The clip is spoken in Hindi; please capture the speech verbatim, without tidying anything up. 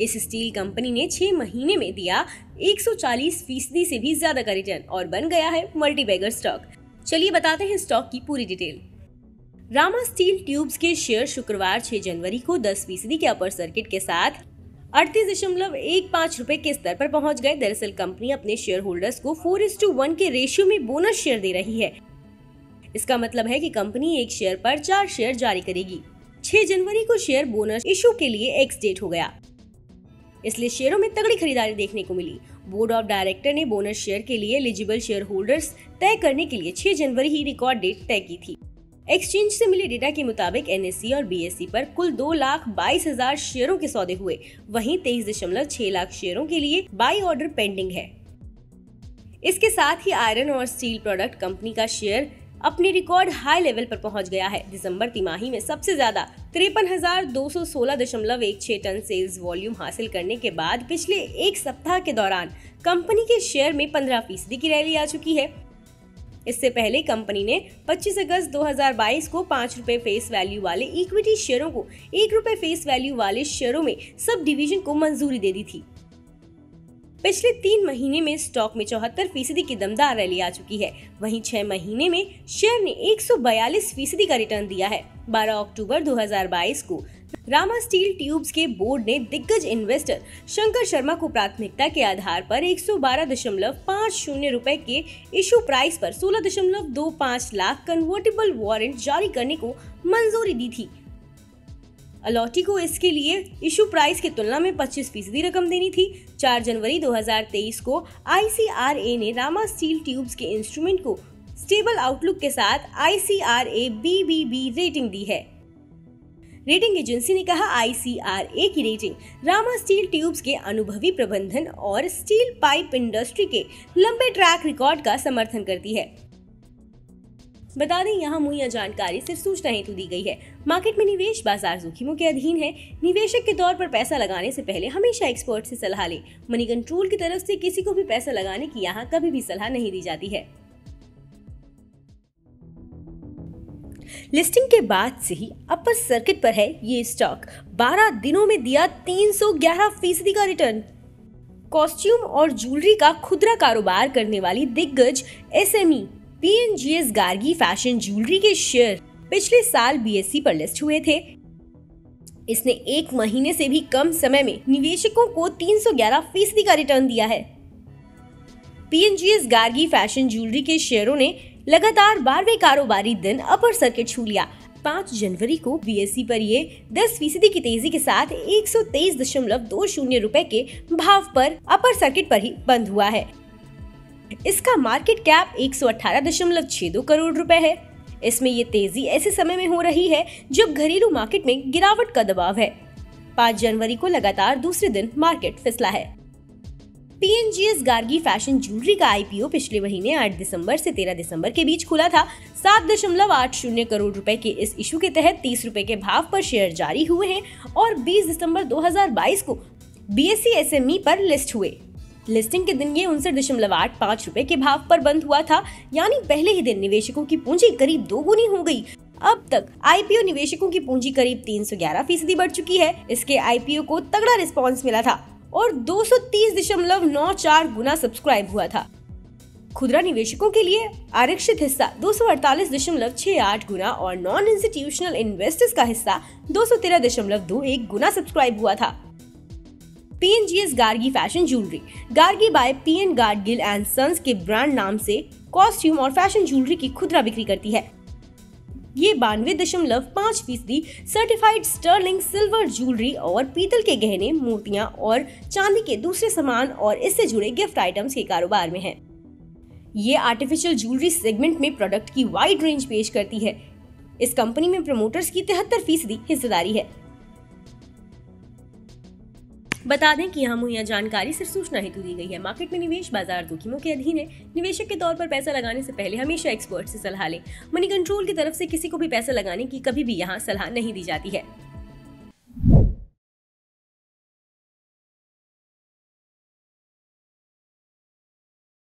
इस स्टील कंपनी ने छह महीने में दिया एक सौ चालीस फीसदी से भी ज्यादा का रिटर्न और बन गया है मल्टीबैगर स्टॉक। चलिए बताते हैं स्टॉक की पूरी डिटेल। रामा स्टील ट्यूब्स के शेयर शुक्रवार छह जनवरी को दस फीसदी के अपर सर्किट के साथ अड़तीस दशमलव एक पाँच रुपए के स्तर पर पहुंच गए। दरअसल कंपनी अपने शेयर होल्डर्स को फोर इस टू वन के रेशियो में बोनस शेयर दे रही है। इसका मतलब है कि कंपनी एक शेयर पर चार शेयर जारी करेगी। छह जनवरी को शेयर बोनस इशू के लिए एक्स डेट हो गया, इसलिए शेयरों में तगड़ी खरीदारी देखने को मिली। बोर्ड ऑफ डायरेक्टर ने बोनस शेयर के लिए एलिजिबल शेयर होल्डर्स तय करने के लिए छह जनवरी ही रिकॉर्ड डेट तय की थी। एक्सचेंज से मिले डेटा के मुताबिक एनएससी और बीएससी पर कुल दो लाख बाईस हजार शेयरों के सौदे हुए। वहीं तेईस दशमलव छह लाख शेयरों के लिए बाई ऑर्डर पेंडिंग है। इसके साथ ही आयरन और स्टील प्रोडक्ट कंपनी का शेयर अपने रिकॉर्ड हाई लेवल पर पहुंच गया है। दिसंबर तिमाही में सबसे ज्यादा तिरपन हजार दो सौ सोलह दशमलव एक छह टन सेल्स वॉल्यूम हासिल करने के बाद पिछले एक सप्ताह के दौरान कंपनी के शेयर में पंद्रह फीसदी की रैली आ चुकी है। इससे पहले कंपनी ने पच्चीस अगस्त दो हजार बाईस को पाँच रुपए फेस वैल्यू वाले इक्विटी शेयरों को एक रुपए फेस वैल्यू वाले शेयरों में सब डिवीजन को मंजूरी दे दी थी। पिछले तीन महीने में स्टॉक में चौहत्तर फीसदी की दमदार रैली आ चुकी है। वहीं छह महीने में शेयर ने एक सौ बयालीस फीसदी का रिटर्न दिया है। बारह अक्टूबर दो हजार बाईस को रामा स्टील ट्यूब्स के बोर्ड ने दिग्गज इन्वेस्टर शंकर शर्मा को प्राथमिकता के आधार पर एक सौ बारह दशमलव पाँच शून्य रुपए के इशू प्राइस पर सोलह दशमलव दो पाँच लाख कन्वर्टेबल वारंट जारी करने को मंजूरी दी थी। अलॉटी को इसके लिए इशू प्राइस की तुलना में पच्चीस फीसदी रकम देनी थी। चार जनवरी दो हजार तेईस को आईसीआरए ने रामा स्टील ट्यूब्स के इंस्ट्रूमेंट को स्टेबल आउटलुक के साथ आईसीआरए बीबीबी रेटिंग दी है। रेटिंग एजेंसी ने कहा आईसीआरए की रेटिंग रामा स्टील ट्यूब्स के अनुभवी प्रबंधन और स्टील पाइप इंडस्ट्री के लंबे ट्रैक रिकॉर्ड का समर्थन करती है। बता दें यहाँ मुहैया जानकारी सिर्फ सूचना हेतु दी गई है। मार्केट में निवेश बाजार जोखिमों के अधीन है। निवेशक के तौर पर पैसा लगाने से पहले हमेशा एक्सपर्ट से सलाह लें। मनी कंट्रोल की तरफ से किसी को भी पैसा लगाने की यहाँ कभी भी सलाह नहीं दी जाती है। लिस्टिंग के बाद से ही अपर सर्किट पर है ये स्टॉक। बारह दिनों में दिया तीन सौ ग्यारह फीसदी का रिटर्न। कॉस्ट्यूम और ज्वेलरी का खुदरा कारोबार करने वाली दिग्गज SME PNGS Gargi fashion jewellery के शेयर पिछले साल बीएससी पर लिस्ट हुए थे। इसने एक महीने से भी कम समय में निवेशकों को तीन सौ ग्यारह फीसदी का रिटर्न दिया है। पीएनजीएस गार्गी फैशन ज्वेलरी के शेयरों ने लगातार बारहवें कारोबारी दिन अपर सर्किट छू लिया। पाँच जनवरी को बीएससी पर ये दस फीसदी की तेजी के साथ एक सौ तेईस दशमलव दो शून्य रुपए के भाव पर अपर सर्किट पर ही बंद हुआ है। इसका मार्केट कैप एक सौ अठारह दशमलव छह दो करोड़ रुपए है। इसमें ये तेजी ऐसे समय में हो रही है जब घरेलू मार्केट में गिरावट का दबाव है। पाँच जनवरी को लगातार दूसरे दिन मार्केट फिसला है। पीएनजीएस गार्गी फैशन ज्वेलरी का आईपीओ पिछले महीने आठ दिसंबर से तेरह दिसंबर के बीच खुला था। सात दशमलव आठ शून्य करोड़ रुपए के इस इशू के तहत तीस रुपए के भाव पर शेयर जारी हुए हैं और बीस दिसंबर दो हजार बाईस को बीएससी एसएमई पर लिस्ट हुए। लिस्टिंग के दिन ये उनसठ दशमलव आठ पाँच रुपए के भाव पर बंद हुआ था, यानी पहले ही दिन निवेशकों की पूंजी करीब दोगुनी हो गई। अब तक आईपीओ निवेशकों की पूंजी करीब तीन सौ ग्यारह फीसदी बढ़ चुकी है। इसके आईपीओ को तगड़ा रिस्पॉन्स मिला था और दो सौ तीस दशमलव नौ चार गुना सब्सक्राइब हुआ था। खुदरा निवेशकों के लिए आरक्षित हिस्सा दो सौ अड़तालीस दशमलव छह आठ गुना और नॉन इंस्टीट्यूशनल इन्वेस्टर्स का हिस्सा दो सौ तेरह दशमलव दो एक गुना सब्सक्राइब हुआ था। PNGS Gargi fashion jewellery Gargi by PN Gadgil and sons के ब्रांड नाम से कॉस्ट्यूम और फैशन ज्वेलरी की खुदरा बिक्री करती है। ये बानवे दशमलव पाँच फीसदी सर्टिफाइड स्टर्लिंग सिल्वर ज्वेलरी और पीतल के गहने, मूर्तियां और चांदी के दूसरे सामान और इससे जुड़े गिफ्ट आइटम्स के कारोबार में है। ये आर्टिफिशियल ज्वेलरी सेगमेंट में प्रोडक्ट की वाइड रेंज पेश करती है। इस कंपनी में प्रमोटर्स की तिहत्तर फीसदी हिस्सेदारी है। बता दें कि यहाँ मुहैया जानकारी सिर्फ सूचना हेतु दी गई है। मार्केट में निवेश बाजार जोखिमों के अधीन है। निवेशक के तौर पर पैसा लगाने से पहले हमेशा एक्सपर्ट से सलाह लें। मनी कंट्रोल की तरफ से किसी को भी पैसा लगाने की कभी भी यहाँ सलाह नहीं दी जाती है।